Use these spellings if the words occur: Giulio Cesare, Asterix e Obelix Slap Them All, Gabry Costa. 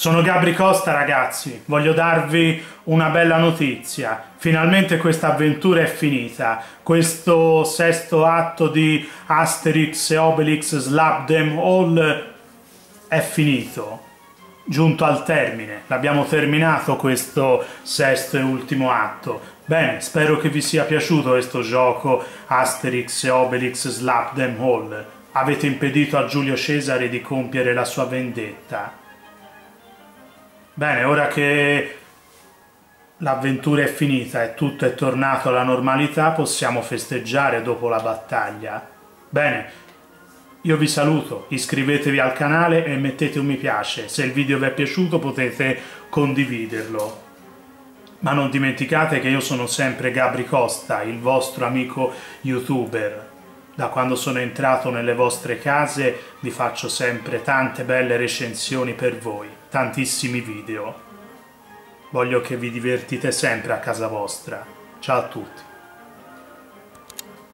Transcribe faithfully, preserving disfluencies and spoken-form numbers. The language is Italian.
Sono Gabry Costa, ragazzi, voglio darvi una bella notizia. Finalmente questa avventura è finita. Questo sesto atto di Asterix e Obelix Slap Them All è finito, giunto al termine. L'abbiamo terminato questo sesto e ultimo atto. Bene, spero che vi sia piaciuto questo gioco Asterix e Obelix Slap Them All. Avete impedito a Giulio Cesare di compiere la sua vendetta. Bene, ora che l'avventura è finita e tutto è tornato alla normalità, possiamo festeggiare dopo la battaglia. Bene, io vi saluto, iscrivetevi al canale e mettete un mi piace. Se il video vi è piaciuto potete condividerlo. Ma non dimenticate che io sono sempre Gabry Costa, il vostro amico youtuber. Da quando sono entrato nelle vostre case vi faccio sempre tante belle recensioni per voi. Tantissimi video. Voglio che vi divertite sempre a casa vostra. Ciao a tutti.